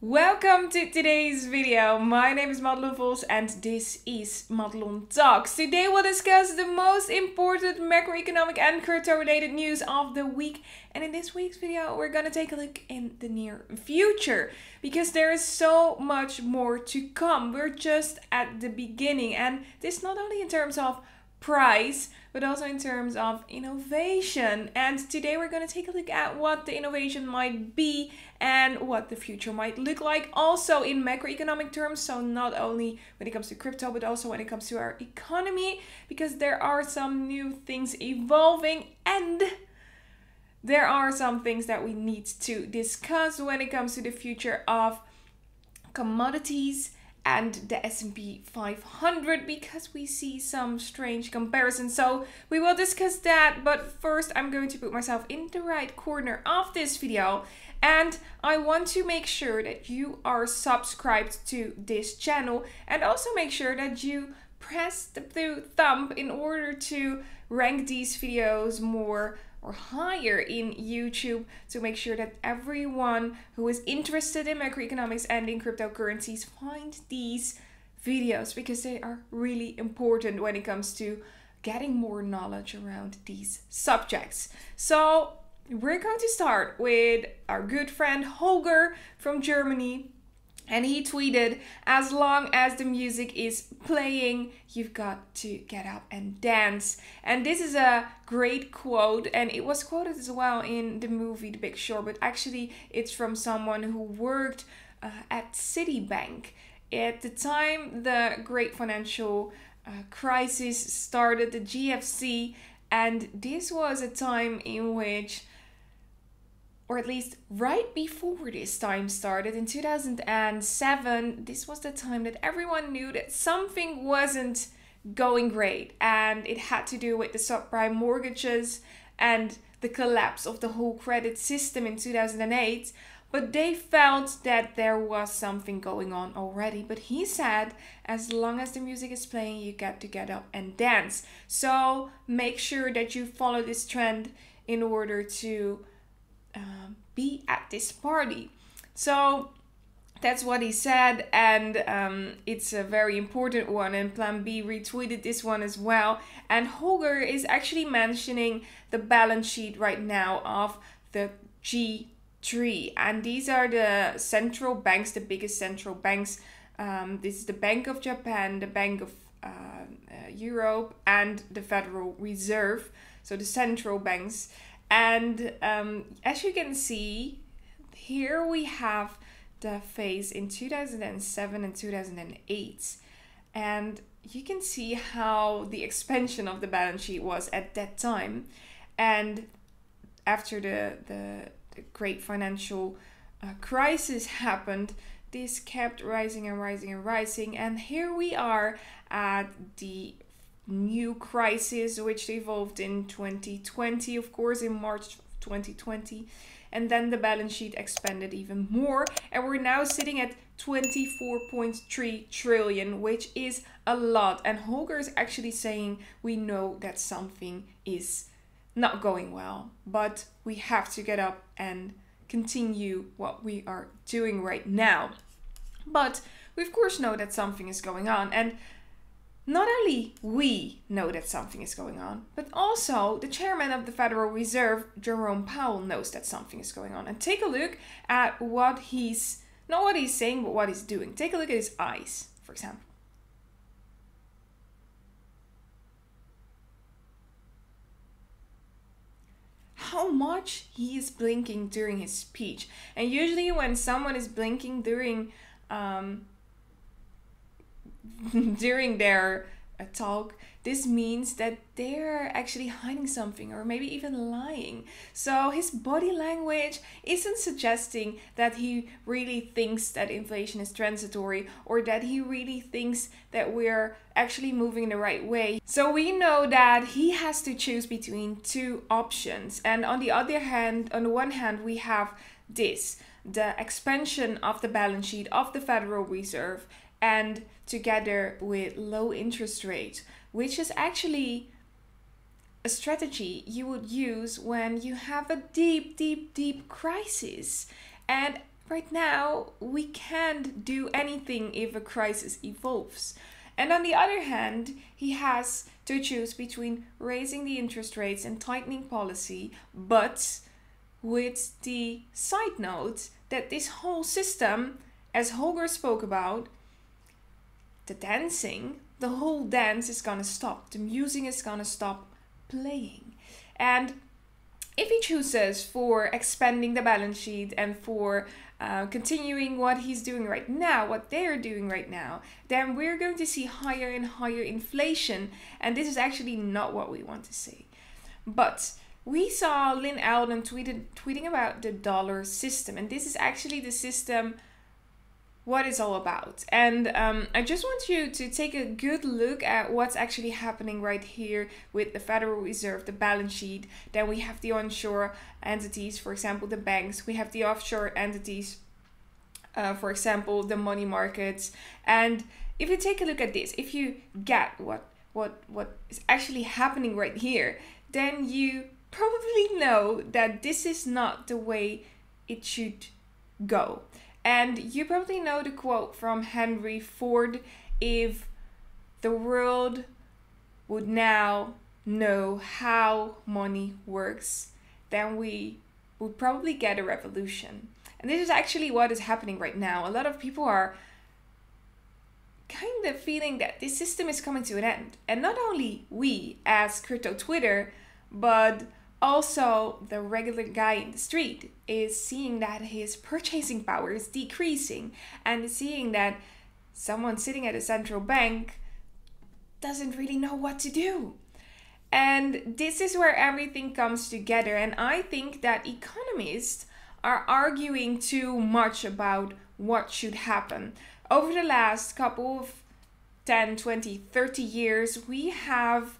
Welcome to today's video. My name is Madelon Talks and this is Madelon Talks. Today we'll discuss the most important macroeconomic and crypto-related news of the week. And in this week's video, we're gonna take a look in the near future because there is so much more to come. We're just at the beginning, and this not only in terms of price, but also in terms of innovation. And today we're going to take a look at what the innovation might be and what the future might look like, also in macroeconomic terms. So not only when it comes to crypto, but also when it comes to our economy, because there are some new things evolving and there are some things that we need to discuss when it comes to the future of commodities and the S&P 500, because we see some strange comparisons. So we will discuss that, but first I'm going to put myself in the right corner of this video, and I want to make sure that you are subscribed to this channel, and also make sure that you press the blue thumb in order to rank these videos more or higher in YouTube, to make sure that everyone who is interested in macroeconomics and in cryptocurrencies find these videos, because they are really important when it comes to getting more knowledge around these subjects. So we're going to start with our good friend Holger from Germany, and he tweeted, "As long as the music is playing, you've got to get up and dance." And this is a great quote, and it was quoted as well in the movie The Big Short, but actually it's from someone who worked at Citibank. At the time the great financial crisis started, the GFC, and this was a time in which, or at least right before this time started, in 2007, this was the time that everyone knew that something wasn't going great, and it had to do with the subprime mortgages and the collapse of the whole credit system in 2008, but they felt that there was something going on already. But he said, as long as the music is playing, you got to get up and dance. So make sure that you follow this trend in order to be at this party. So that's what he said, and it's a very important one, and Plan B retweeted this one as well. And Holger is actually mentioning the balance sheet right now of the G3, and these are the central banks, the biggest central banks. This is the Bank of Japan, the Bank of Europe, and the Federal Reserve, so the central banks. And as you can see, here we have the phase in 2007 and 2008. And you can see how the expansion of the balance sheet was at that time. And after the great financial crisis happened, this kept rising and rising and rising. And here we are at the new crisis, which evolved in 2020, of course, in March 2020, and then the balance sheet expanded even more, and we're now sitting at 24.3 trillion, which is a lot. And Holger is actually saying, we know that something is not going well, but we have to get up and continue what we are doing right now. But we of course know that something is going on, and not only we know that something is going on, but also the chairman of the Federal Reserve, Jerome Powell, knows that something is going on. And take a look at what he's, not what he's saying, but what he's doing. Take a look at his eyes, for example. How much he is blinking during his speech. And usually when someone is blinking during during their talk, this means that they're actually hiding something, or maybe even lying. So his body language isn't suggesting that he really thinks that inflation is transitory, or that he really thinks that we're actually moving in the right way. So we know that he has to choose between two options. And on the other hand, on the one hand, we have this, the expansion of the balance sheet of the Federal Reserve, and together with low interest rates, which is actually a strategy you would use when you have a deep crisis. And right now we can't do anything if a crisis evolves. And on the other hand, he has to choose between raising the interest rates and tightening policy, but with the side note that this whole system, as Holger spoke about, the dancing, the whole dance is gonna stop. The music is gonna stop playing. And if he chooses for expanding the balance sheet and for continuing what he's doing right now, what they're doing right now, then we're going to see higher and higher inflation. And this is actually not what we want to see. But we saw Lynn Alden tweeting about the dollar system. And this is actually the system, what it's all about. And I just want you to take a good look at what's actually happening right here with the Federal Reserve, the balance sheet. Then we have the onshore entities, for example, the banks. We have the offshore entities, for example, the money markets. And if you take a look at this, if you get what is actually happening right here, then you probably know that this is not the way it should go. And you probably know the quote from Henry Ford, if the world would now know how money works, then we would probably get a revolution. And this is actually what is happening right now. A lot of people are kind of feeling that this system is coming to an end. And not only we as crypto Twitter, but also, the regular guy in the street is seeing that his purchasing power is decreasing and seeing that someone sitting at a central bank doesn't really know what to do. And this is where everything comes together. And I think that economists are arguing too much about what should happen. Over the last couple of 10, 20, 30 years, we have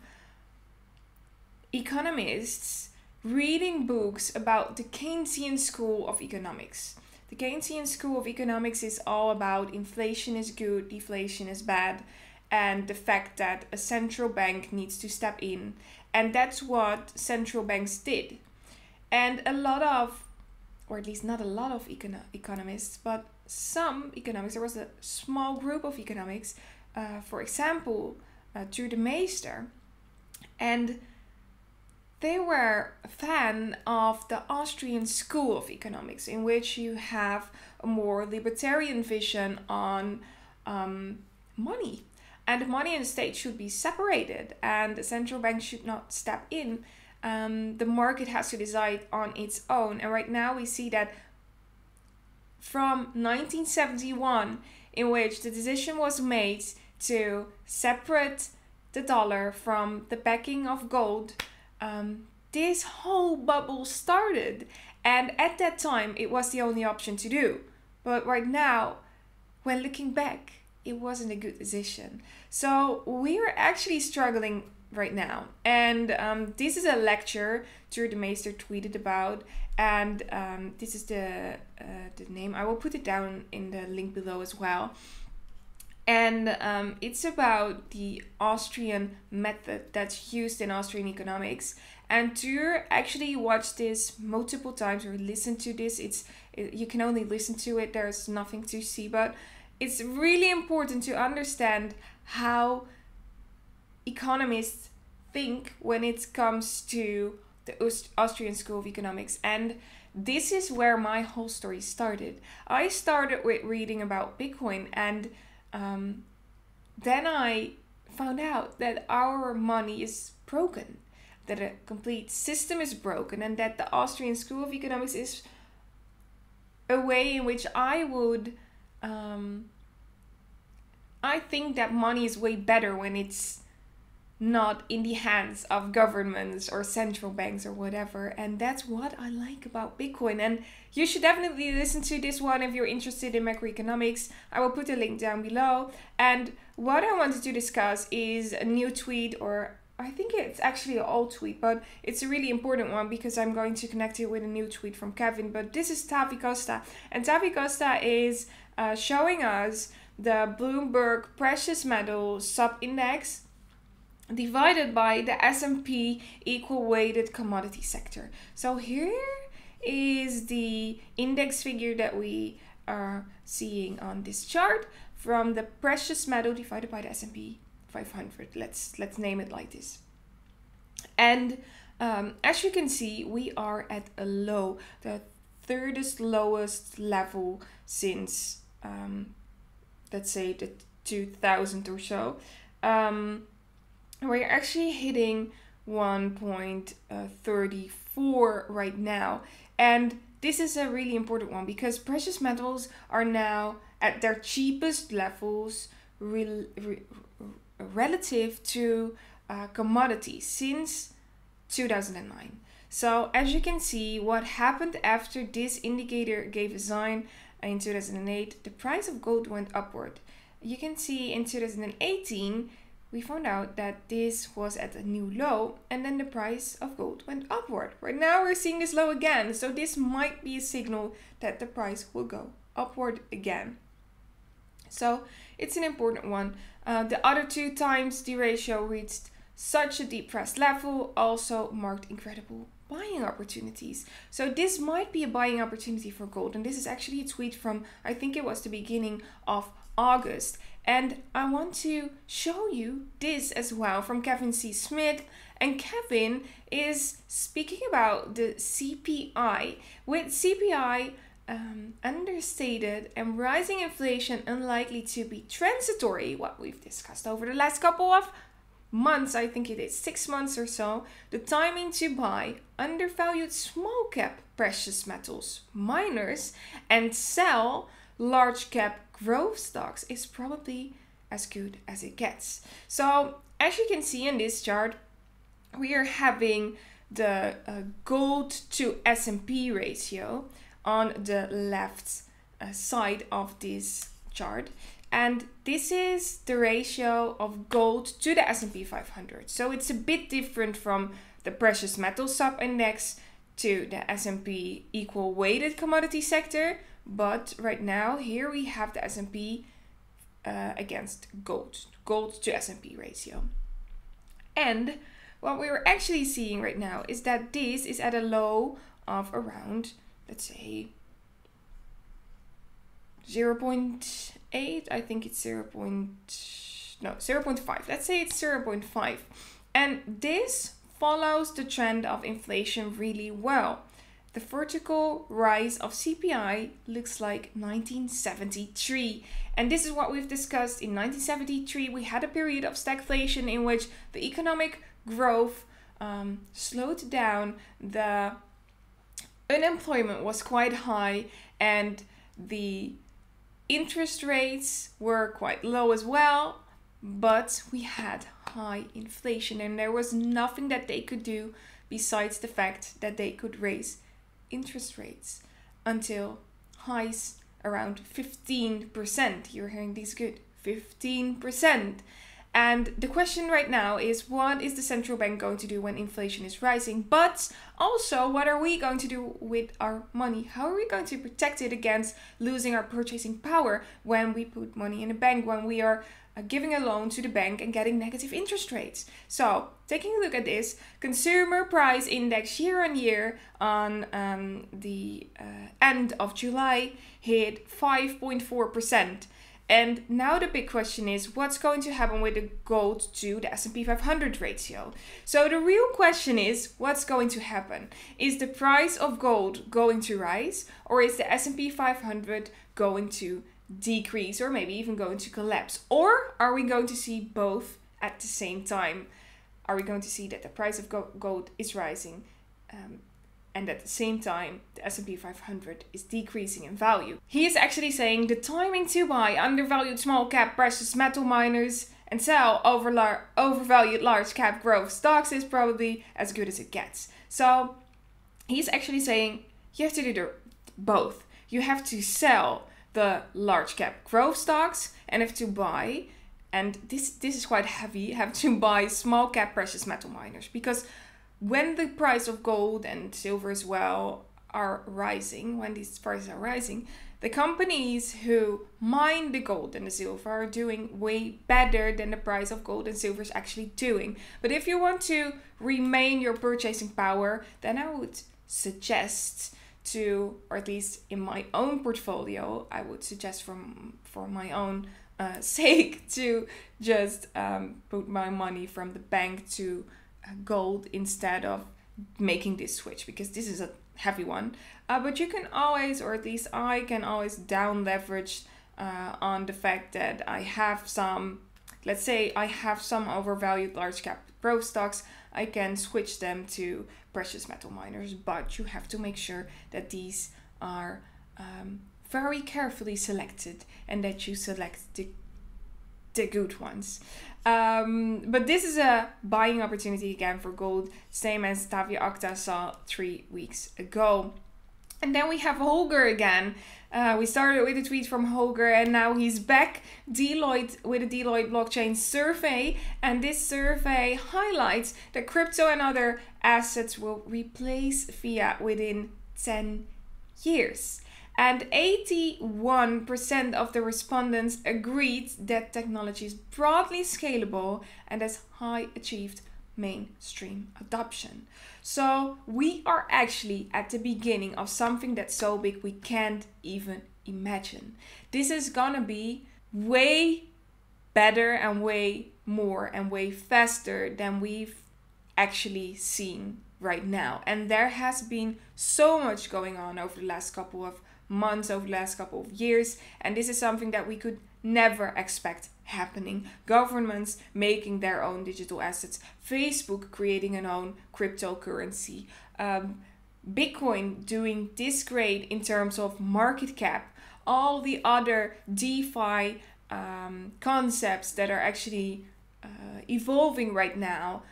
economists reading books about the Keynesian school of economics. The Keynesian school of economics is all about inflation is good, deflation is bad, and the fact that a central bank needs to step in. And that's what central banks did. And a lot of, or at least not a lot of economists, but some economics, there was a small group of economics, for example, Trude Meester, and they were a fan of the Austrian school of economics, in which you have a more libertarian vision on money. And money and state should be separated, and the central bank should not step in. The market has to decide on its own. And right now we see that from 1971, in which the decision was made to separate the dollar from the backing of gold, this whole bubble started, and at that time it was the only option to do. But right now, when looking back, it wasn't a good decision. So we're actually struggling right now. And this is a lecture Trude Meester tweeted about, and this is the name. I will put it down in the link below as well. And it's about the Austrian method that's used in Austrian economics. And Trude actually watched this multiple times or listened to this. You can only listen to it. There's nothing to see, but it's really important to understand how economists think when it comes to the Austrian school of economics. And this is where my whole story started. I started with reading about Bitcoin, and then I found out that our money is broken, that a complete system is broken, and that the Austrian school of economics is a way in which I think that money is way better when it's not in the hands of governments or central banks or whatever. And that's what I like about Bitcoin. And you should definitely listen to this one if you're interested in macroeconomics. I will put the link down below. And what I wanted to discuss is a new tweet, or I think it's actually an old tweet, but it's a really important one because I'm going to connect it with a new tweet from Kevin. But this is Tavi Costa, and Tavi Costa is showing us the Bloomberg Precious Metal Sub-Index divided by the S&P Equal Weighted Commodity Sector. So here is the index figure that we are seeing on this chart from the precious metal divided by the S&P 500. Let's name it like this. And as you can see, we are at a low, the thirdest lowest level since, let's say, the 2000 or so. We're actually hitting 1.34 right now, and this is a really important one because precious metals are now at their cheapest levels relative to commodities since 2009. So as you can see, what happened after this indicator gave a sign in 2008, the price of gold went upward. You can see in 2018 we found out that this was at a new low, and then the price of gold went upward. Right now we're seeing this low again, so this might be a signal that the price will go upward again. So it's an important one. The other two times the ratio reached such a depressed level also marked incredible buying opportunities. So this might be a buying opportunity for gold, and this is actually a tweet from, I think it was the beginning of August. And I want to show you this as well from Kevin C Smith. And Kevin is speaking about the CPI, with CPI understated and rising inflation unlikely to be transitory, what we've discussed over the last couple of months, I think it is 6 months or so, the timing to buy undervalued small cap precious metals miners and sell large cap growth stocks is probably as good as it gets. So as you can see in this chart, we are having the gold to S&P ratio on the left side of this chart, and this is the ratio of gold to the S&P 500. So it's a bit different from the precious metal sub index to the S&P equal weighted commodity sector. But right now, here we have the S&P against gold, gold to S&P ratio. And what we're actually seeing right now is that this is at a low of around, let's say, 0.8, I think it's 0.5. Let's say it's 0.5. And this follows the trend of inflation really well. The vertical rise of CPI looks like 1973, and this is what we've discussed. In 1973 we had a period of stagflation in which the economic growth slowed down, the unemployment was quite high, and the interest rates were quite low as well, but we had high inflation and there was nothing that they could do besides the fact that they could raise interest rates until highs around 15%. You're hearing these good, 15%. And the question right now is, what is the central bank going to do when inflation is rising? But also, what are we going to do with our money? How are we going to protect it against losing our purchasing power when we put money in a bank, when we are giving a loan to the bank and getting negative interest rates? So taking a look at this consumer price index year on year on the end of July hit 5.4%. And now the big question is, what's going to happen with the gold to the S&P 500 ratio? So the real question is, what's going to happen? Is the price of gold going to rise, or is the S&P 500 going to decrease, or maybe even going to collapse? Or are we going to see both at the same time? Are we going to see that the price of gold is rising and at the same time the S&P 500 is decreasing in value? He is actually saying the timing to buy undervalued small cap precious metal miners and sell overvalued large cap growth stocks is probably as good as it gets. So he's actually saying you have to do both. You have to sell the large cap growth stocks and have to buy, and this is quite heavy, have to buy small cap precious metal miners, because when the price of gold and silver as well are rising, when these prices are rising, the companies who mine the gold and the silver are doing way better than the price of gold and silver is actually doing. But if you want to remain your purchasing power, then I would suggest to, or at least in my own portfolio, I would suggest for my own sake, to just put my money from the bank to gold instead of making this switch, because this is a heavy one. But you can always, or at least I can always, down leverage on the fact that I have some, let's say I have some overvalued large cap growth stocks. I can switch them to precious metal miners, but you have to make sure that these are very carefully selected and that you select the good ones. But this is a buying opportunity again for gold, same as Tavi Costa saw 3 weeks ago. And then we have Holger again. We started with a tweet from Holger and now he's back. Deloitte with a Deloitte blockchain survey. And this survey highlights that crypto and other assets will replace fiat within 10 years. And 81% of the respondents agreed that technology is broadly scalable and has high achieved mainstream adoption. So we are actually at the beginning of something that's so big we can't even imagine. This is gonna be way better and way more and way faster than we've actually seen right now. And there has been so much going on over the last couple of months, over the last couple of years, and this is something that we could never expect happening. Governments making their own digital assets, Facebook creating an own cryptocurrency, Bitcoin doing this great in terms of market cap, all the other DeFi concepts that are actually evolving right now,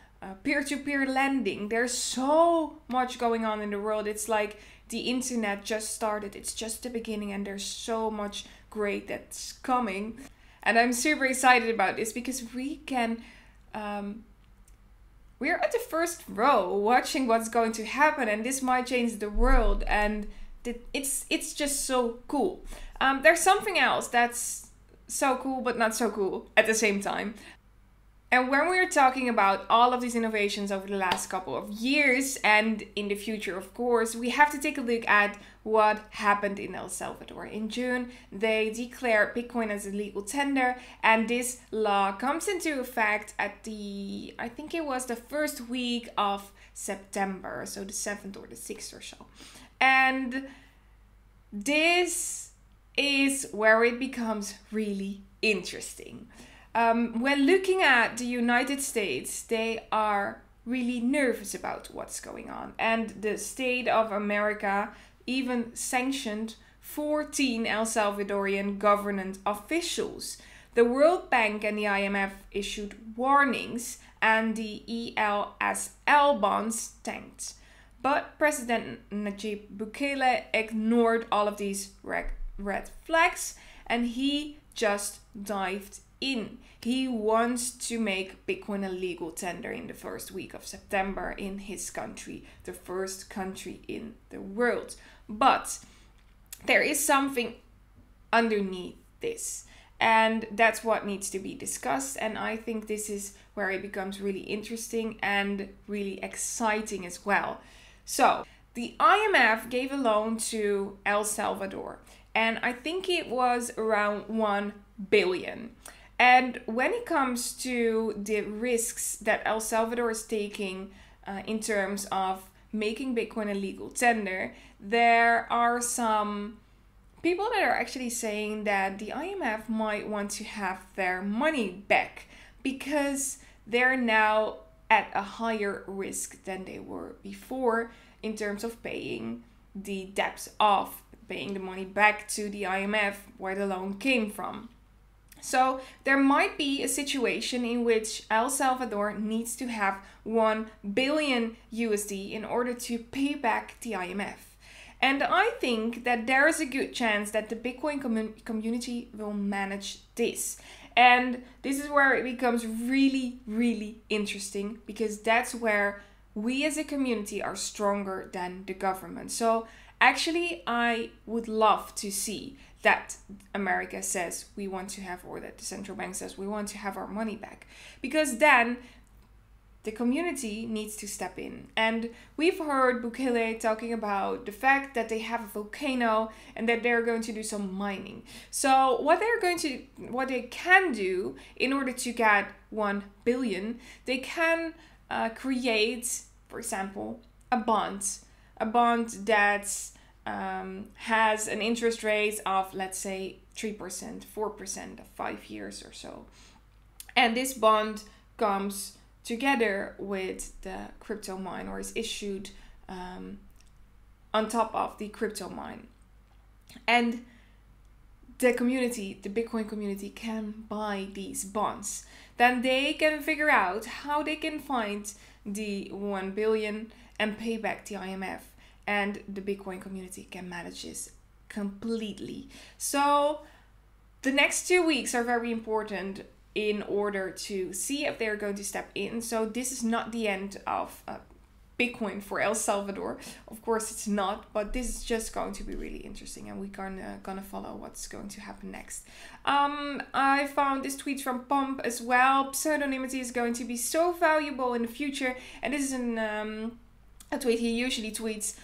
peer-to-peer lending. There's so much going on in the world. It's like the internet just started. It's just the beginning and there's so much great that's coming. And I'm super excited about this because we can, we're at the first row watching what's going to happen, and this might change the world, and it's just so cool. There's something else that's so cool but not so cool at the same time. And when we're talking about all of these innovations over the last couple of years and in the future, of course, we have to take a look at what happened in El Salvador. In June, they declared Bitcoin as a legal tender, and this law comes into effect at the, I think it was the first week of September, so the 7th or the 6th or so. And this is where it becomes really interesting. When looking at the United States, they are really nervous about what's going on. And the state of America even sanctioned 14 El Salvadorian government officials. The World Bank and the IMF issued warnings and the ELSL bonds tanked. But President Najib Bukele ignored all of these red flags and he just dived in. He wants to make Bitcoin a legal tender in the first week of September in his country, the first country in the world. But there is something underneath this, and that's what needs to be discussed. And I think this is where it becomes really interesting and really exciting as well. So the IMF gave a loan to El Salvador, and I think it was around $1 billion. And when it comes to the risks that El Salvador is taking in terms of making Bitcoin a legal tender, there are some people that are actually saying that the IMF might want to have their money back because they're now at a higher risk than they were before in terms of paying the debts off, paying the money back to the IMF where the loan came from. So there might be a situation in which El Salvador needs to have $1 billion USD in order to pay back the IMF. And I think that there is a good chance that the Bitcoin community will manage this. And this is where it becomes really, really interesting, because that's where we as a community are stronger than the government. So actually, I would love to see that America says we want to have, or that the central bank says we want to have our money back, because then the community needs to step in. And we've heard Bukele talking about the fact that they have a volcano and that they're going to do some mining. So what they can do in order to get 1 billion, they can create, for example, a bond that's has an interest rate of, let's say, 3%, 4%, 5 years or so. And this bond comes together with the crypto mine, or is issued on top of the crypto mine. And the community, the Bitcoin community, can buy these bonds. Then they can figure out how they can find the 1 billion and pay back the IMF. And the Bitcoin community can manage this completely. So the next 2 weeks are very important in order to see if they're going to step in. So this is not the end of Bitcoin for El Salvador. Of course it's not, but this is just going to be really interesting, and we're gonna follow what's going to happen next. I found this tweet from Pomp as well. Pseudonymity is going to be so valuable in the future. And this is an a tweet. He usually tweets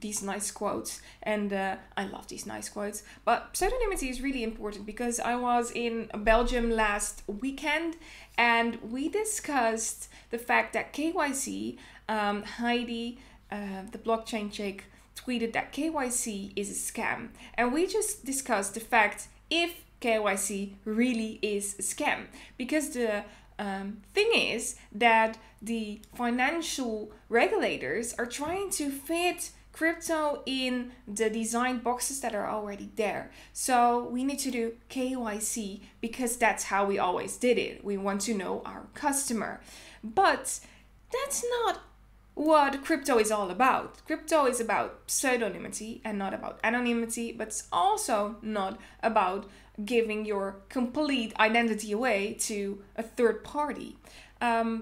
these nice quotes, and I love these nice quotes, but pseudonymity is really important because I was in Belgium last weekend and we discussed the fact that KYC, Heidi, the blockchain chick, tweeted that KYC is a scam, and we just discussed the fact if KYC really is a scam, because the thing is that the financial regulators are trying to fit crypto in the design boxes that are already there. So we need to do KYC because that's how we always did it. We want to know our customer. But that's not what crypto is all about. Crypto is about pseudonymity and not about anonymity, but it's also not about giving your complete identity away to a third party.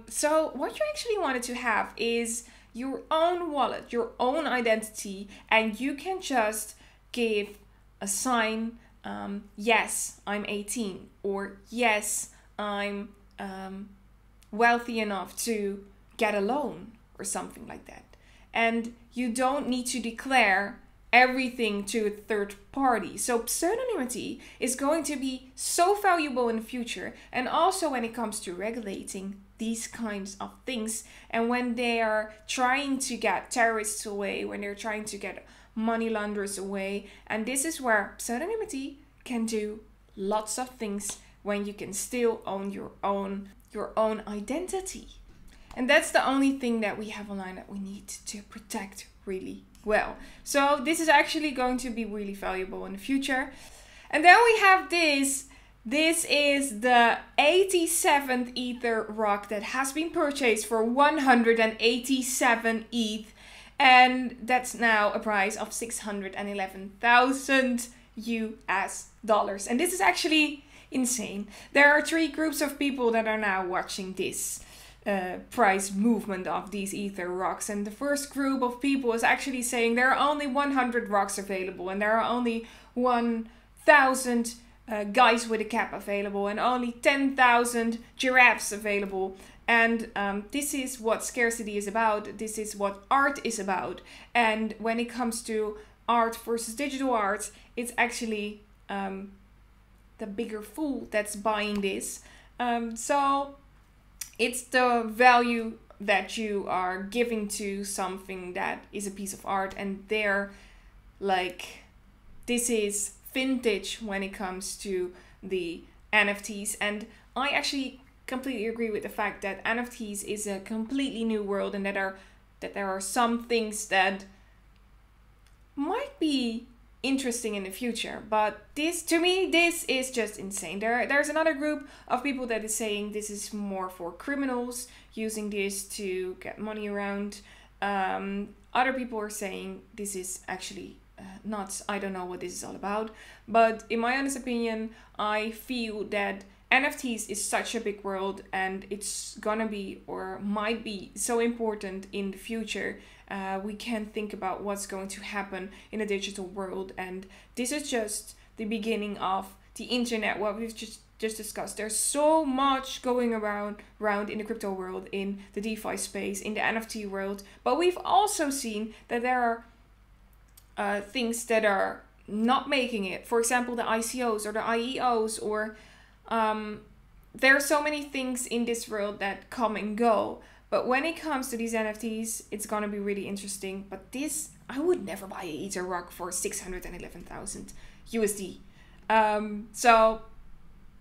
So what you actually wanted to have is your own wallet, your own identity, and you can just give a sign, yes, I'm 18, or yes, I'm wealthy enough to get a loan, or something like that. And you don't need to declare everything to a third party. So pseudonymity is going to be so valuable in the future, and also when it comes to regulating these kinds of things, and when they are trying to get terrorists away, when they're trying to get money launderers away. And this is where pseudonymity can do lots of things, when you can still own your own identity. And that's the only thing that we have online that we need to protect really well. So this is actually going to be really valuable in the future. And then we have this. This is the 87th Ether rock that has been purchased for 187 ETH. And that's now a price of 611,000 US dollars. And this is actually insane. There are three groups of people that are now watching this price movement of these Ether rocks, and the first group of people is actually saying there are only 100 rocks available, and there are only 1,000 guys with a cap available, and only 10,000 giraffes available. And this is what scarcity is about, this is what art is about. And when it comes to art versus digital art, it's actually the bigger fool that's buying this. So it's the value that you are giving to something that is a piece of art, and they're like, this is vintage when it comes to the NFTs. And I actually completely agree with the fact that NFTs is a completely new world, and that there are some things that might be interesting in the future, but this, to me, this is just insane. There's another group of people that is saying this is more for criminals, using this to get money around. Other people are saying this is actually nuts. I don't know what this is all about, but in my honest opinion, I feel that NFTs is such a big world, and it's gonna be, or might be, so important in the future. We can think about what's going to happen in a digital world, and this is just the beginning of the internet, what we've just just discussed. There's so much going around in the crypto world, in the DeFi space, in the NFT world. But we've also seen that there are things that are not making it. For example, the ICOs or the IEOs, or there are so many things in this world that come and go. But when it comes to these NFTs, it's going to be really interesting. But this, I would never buy an Ether Rock for 611,000 USD. So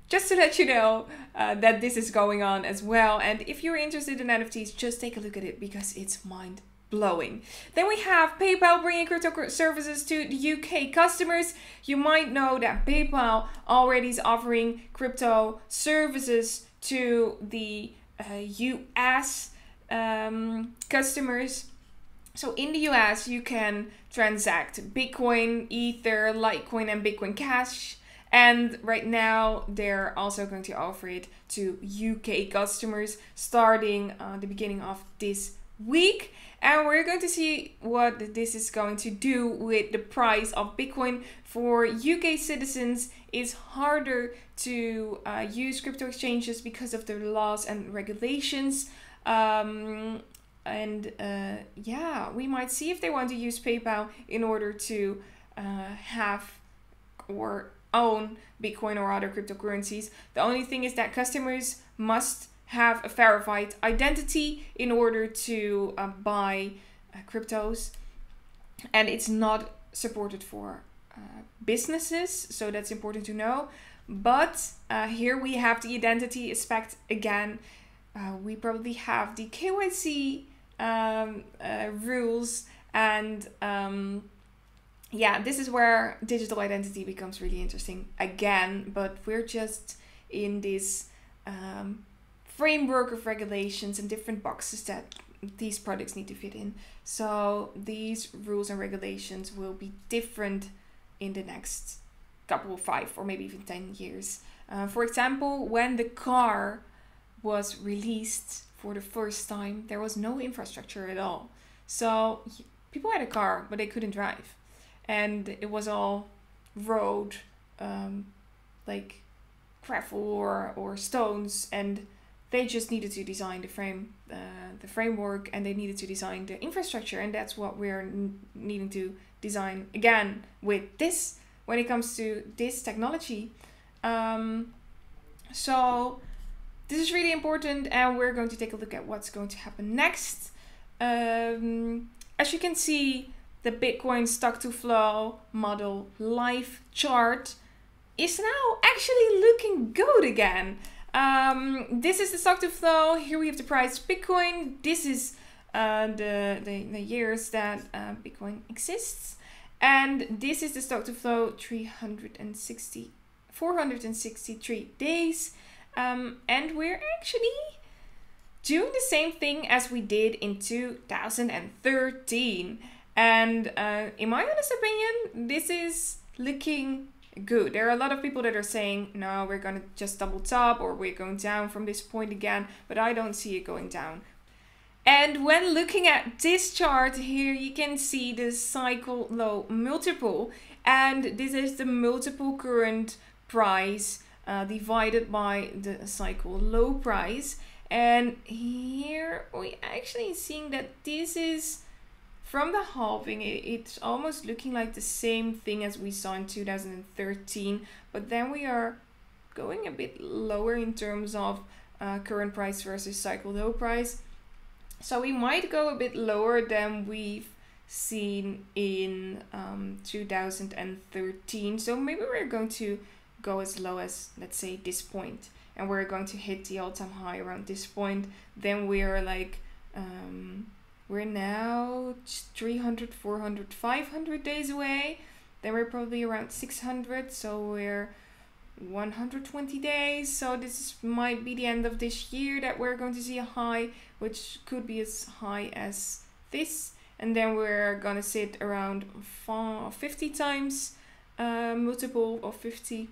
just to let you know that this is going on as well. And if you're interested in NFTs, just take a look at it because it's mind-blowing. Then we have PayPal bringing crypto services to the UK customers. You might know that PayPal already is offering crypto services to the US customers. So in the US, you can transact Bitcoin, Ether, Litecoin, and Bitcoin Cash. And right now, they're also going to offer it to UK customers starting the beginning of this week. And we're going to see what this is going to do with the price of Bitcoin. For UK citizens, it's harder to use crypto exchanges because of the laws and regulations. Yeah, we might see if they want to use PayPal in order to have or own Bitcoin or other cryptocurrencies. The only thing is that customers must have a verified identity in order to buy cryptos, and it's not supported for businesses, so that's important to know. But here we have the identity aspect again. We probably have the KYC rules, and yeah, this is where digital identity becomes really interesting again. But we're just in this framework of regulations and different boxes that these products need to fit in. So these rules and regulations will be different in the next couple of 5 or maybe even 10 years. For example, when the car was released for the first time, there was no infrastructure at all. So people had a car, but they couldn't drive. And it was all road, like gravel or stones, and they just needed to design the framework, and they needed to design the infrastructure, and that's what we're needing to design again with this when it comes to this technology. So this is really important, and we're going to take a look at what's going to happen next. As you can see, the Bitcoin stock to flow model live chart is now actually looking good again. This is the stock to flow. Here we have the price Bitcoin. This is the years that Bitcoin exists, and this is the stock to flow 463 days. And we're actually doing the same thing as we did in 2013. And in my honest opinion, this is looking good. There are a lot of people that are saying, no, we're going to just double top, or we're going down from this point again, but I don't see it going down. And when looking at this chart here, you can see the cycle low multiple, and this is the multiple current price divided by the cycle low price. And here we actually seeing that this is from the halving. It's almost looking like the same thing as we saw in 2013, but then we are going a bit lower in terms of current price versus cycle low price. So we might go a bit lower than we've seen in 2013. So maybe we're going to go as low as, let's say, this point, and we're going to hit the all-time high around this point. Then we're like we're now 300, 400, 500 days away. Then we're probably around 600, so we're 120 days. So this might be the end of this year that we're going to see a high, which could be as high as this. And then we're going to sit around 50 times multiple of 50.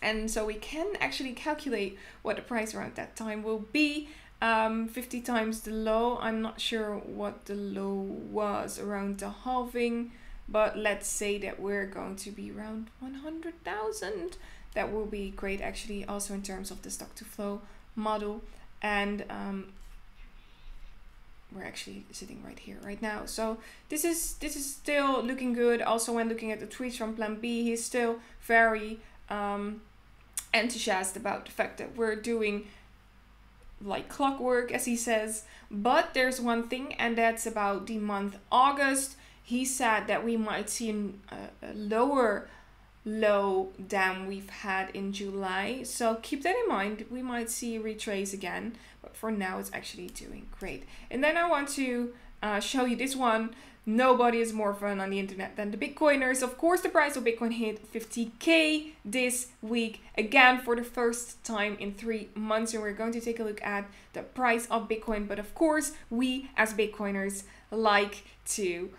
And so we can actually calculate what the price around that time will be. 50 times the low. I'm not sure what the low was around the halving, but let's say that we're going to be around 100,000. that will be great actually, also in terms of the stock to flow model. And we're actually sitting right here right now, so this is still looking good. Also, when looking at the tweets from Plan B, he's still very enthusiastic about the fact that we're doing like clockwork, as he says. But there's one thing, and that's about the month August. He said that we might see a lower low than we've had in July, so keep that in mind. We might see a retrace again, but for now it's actually doing great. And then I want to show you this one. Nobody is more fun on the internet than the Bitcoiners. Of course, the price of Bitcoin hit 50K this week again for the first time in 3 months, and we're going to take a look at the price of Bitcoin. But of course, we as Bitcoiners like to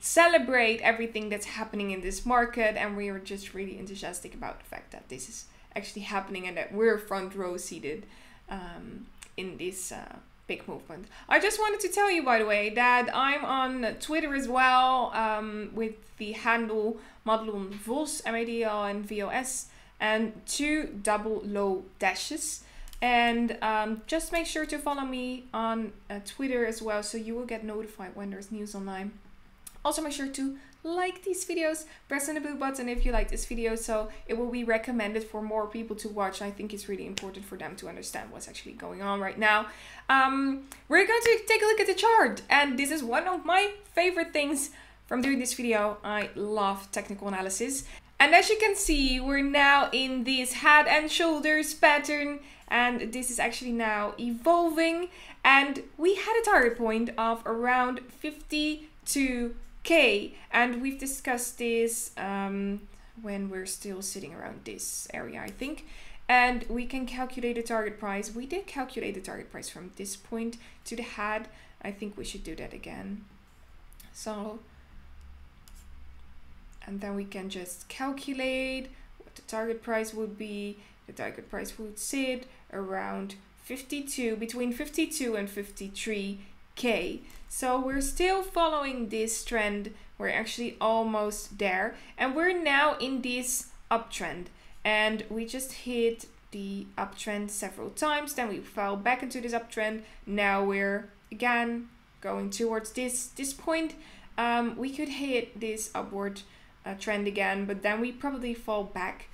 celebrate everything that's happening in this market, and we are just really enthusiastic about the fact that this is actually happening and that we're front row seated in this big movement. I just wanted to tell you, by the way, that I'm on Twitter as well, with the handle Madelon Vos, M-A-D-L-O-N-V-O-S, and 2 double low dashes. And just make sure to follow me on Twitter as well, so you will get notified when there's news online. Also, make sure to like these videos, press on the blue button if you like this video, so it will be recommended for more people to watch. I think it's really important for them to understand what's actually going on right now. We're going to take a look at the chart, and this is one of my favorite things from doing this video. I love technical analysis. And as you can see, we're now in this head and shoulders pattern, and this is actually now evolving. And we had a target point of around 52K, and we've discussed this when we're still sitting around this area, I think. And we can calculate the target price. We did calculate the target price from this point to the head. I think we should do that again. So, and then we can just calculate what the target price would be. The target price would sit around 52, between 52 and 53K. So we're still following this trend. We're actually almost there, and we're now in this uptrend, and we just hit the uptrend several times, then we fell back into this uptrend. Now we're again going towards this point. We could hit this upward trend again, but then we probably fall back.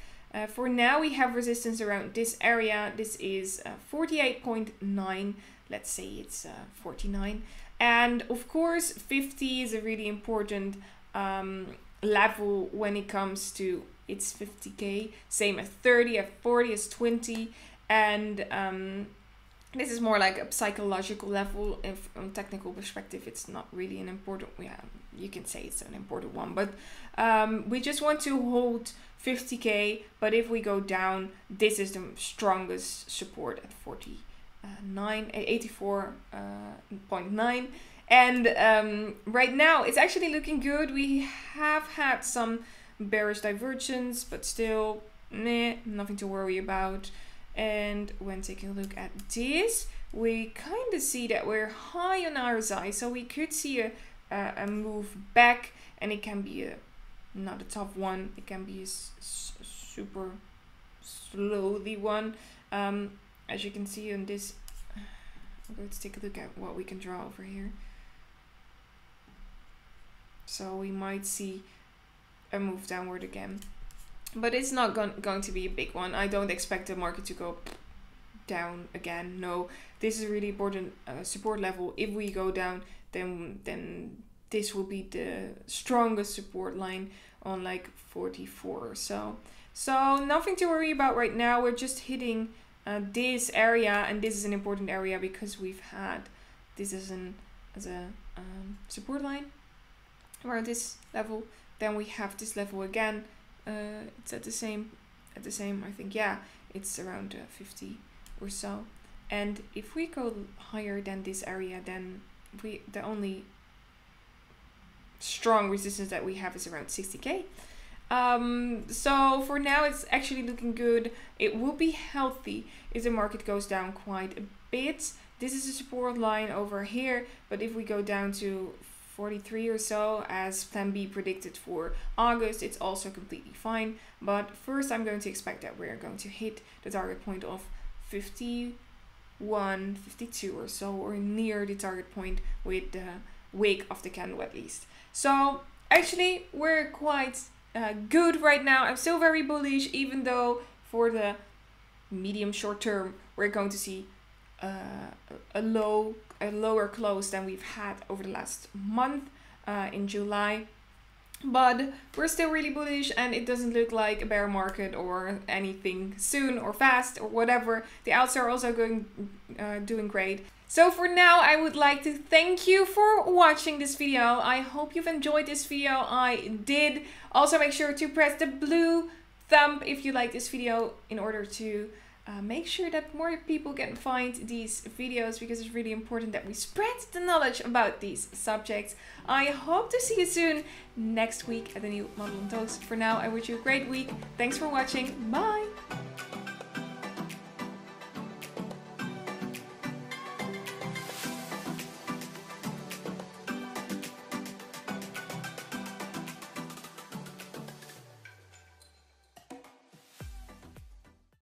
For now, we have resistance around this area. This is 48.9. Let's say it's 49. And of course, 50 is a really important level when it comes to its 50K. Same as 30, as 40, as 20. And this is more like a psychological level. If from technical perspective, it's not really an important, yeah, you can say it's an important one, but we just want to hold 50K. But if we go down, this is the strongest support at 84.9. And right now it's actually looking good. We have had some bearish divergence, but still nothing to worry about. And when taking a look at this, we kind of see that we're high on RSI, so we could see a move back, and it can be not a tough one, it can be a super slowly one. As you can see on this, I'm going to take a look at what we can draw over here. So we might see a move downward again, but it's not going to be a big one. I don't expect the market to go down again. No, this is a really important support level. If we go down, then this will be the strongest support line on like 44 or so. So nothing to worry about right now. We're just hitting this area, and this is an important area because we've had this as a support line around this level. Then we have this level again. It's at the same, I think, yeah, it's around 50 or so. And if we go higher than this area, then the only strong resistance that we have is around 60K. So for now, it's actually looking good. It will be healthy if the market goes down quite a bit. This is a support line over here, but if we go down to 43 or so, as Plan B predicted for August. It's also completely fine. But first, I'm going to expect that we're going to hit the target point of 51, 52 or so, or near the target point with the wake of the candle at least. So actually, we're quite good right now. I'm still very bullish, even though for the medium short term, we're going to see a lower close than we've had over the last month in July. But we're still really bullish, and it doesn't look like a bear market or anything soon or fast or whatever. The outs are also going doing great. So for now, I would like to thank you for watching this video. I hope you've enjoyed this video. I did. Also, make sure to press the blue thumb if you like this video, in order to make sure that more people can find these videos, because it's really important that we spread the knowledge about these subjects. I hope to see you soon next week at the new Madelon Talks. For now, I wish you a great week. Thanks for watching. Bye!